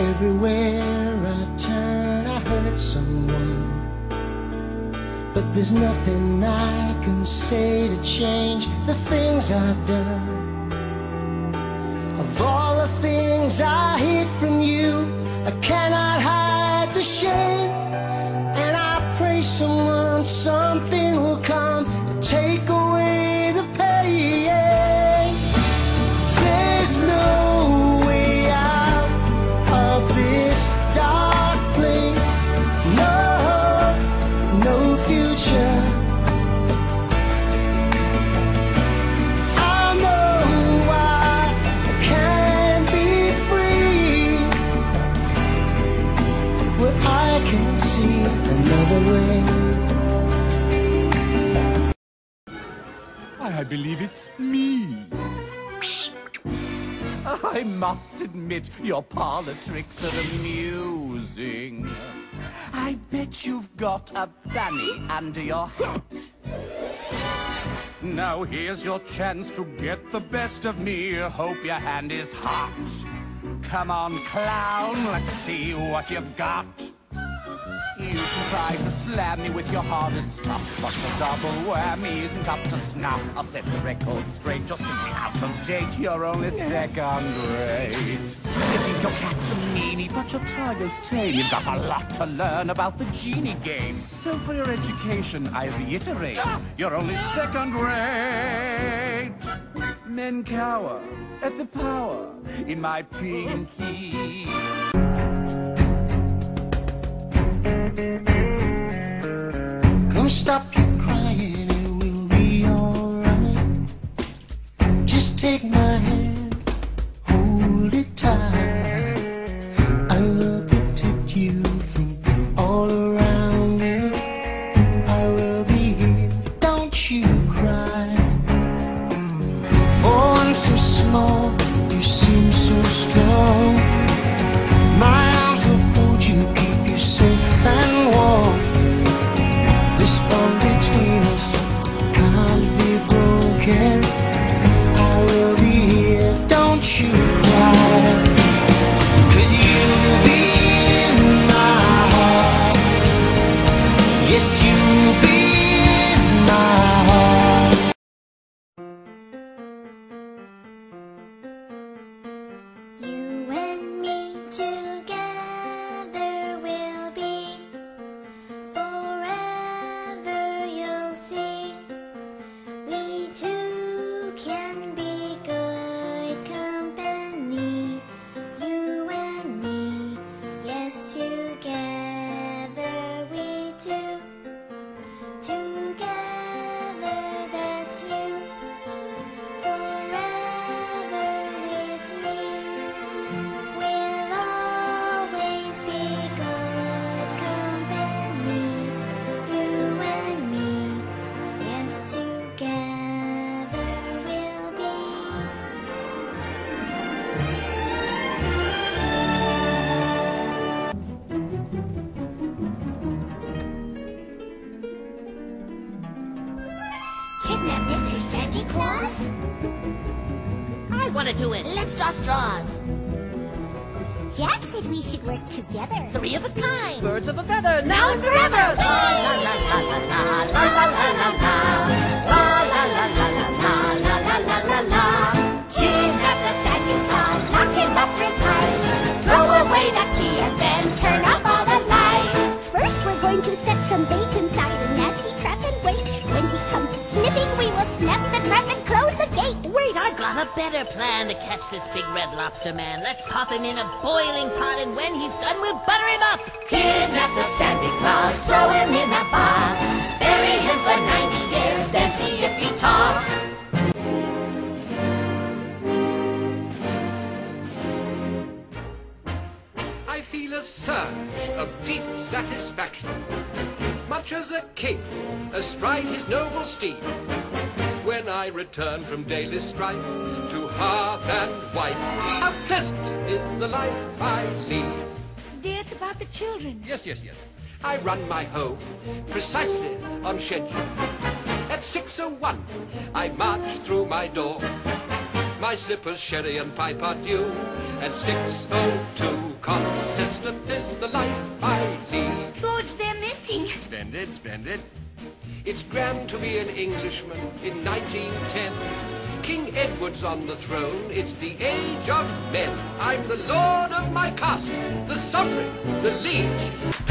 Everywhere I turn, I hurt someone. But there's nothing I can say to change the things I've done. Of all the things I hid from you, I cannot hide the shame. And I pray someone, something will come to take away the pain. There's no way. I believe it's me. I must admit, your parlor tricks are amusing. I bet you've got a bunny under your hat. Now here's your chance to get the best of me. Hope your hand is hot. Come on, clown, let's see what you've got. You try to slam me with your hardest stuff, but the double whammy isn't up to snuff. I'll set the record straight, you're simply out of date. You're only second rate. You think your cat's a meanie, but your tiger's tame. You've got a lot to learn about the genie game. So for your education, I reiterate, you're only second rate. Men cower at the power in my pinky. Come stop your crying, it will be alright. Just take my hand, hold it tight. I will protect you from all around you. I will be here, don't you cry. For I'm so small, you seem so strong. My arms will hold you, keep you safe and warm. This bond between us can't be broken. I will be here, don't you cry. 'Cause you will be in my heart. Yes, you will be in my heart. You and me together. Let's draw straws. Jack said we should work together. Three of a kind. Birds of a feather. Now and forever. La la la la la la la la la la la la la la la la la. Kidnap the Santa Claus, lock him up real tight. Throw away the key and then turn off all the lights. First, we're going to set some bait inside a nasty trap and wait. When he comes sniffing, we will snap the trap and close the gate. Wait, I've got a better plan to catch this big red lobster man. Let's pop him in a boiling pot, and when he's done, we'll butter him up. Kidnap the Santa Claus, throw him in a box. Bury him for 90 years, then see if he talks. I feel a surge of deep satisfaction, much as a king astride his noble steed, when I return from daily strife to hearth and wife. How pleasant is the life I lead. Dear, it's about the children. Yes, yes, yes. I run my home precisely on schedule. At 6:01, I march through my door. my slippers, sherry and pipe are due. At 6:02, consistent is the life I lead. George, they're missing. Splendid, splendid. It's grand to be an Englishman in 1910. King Edward's on the throne, it's the age of men. I'm the lord of my castle, the sovereign, the liege.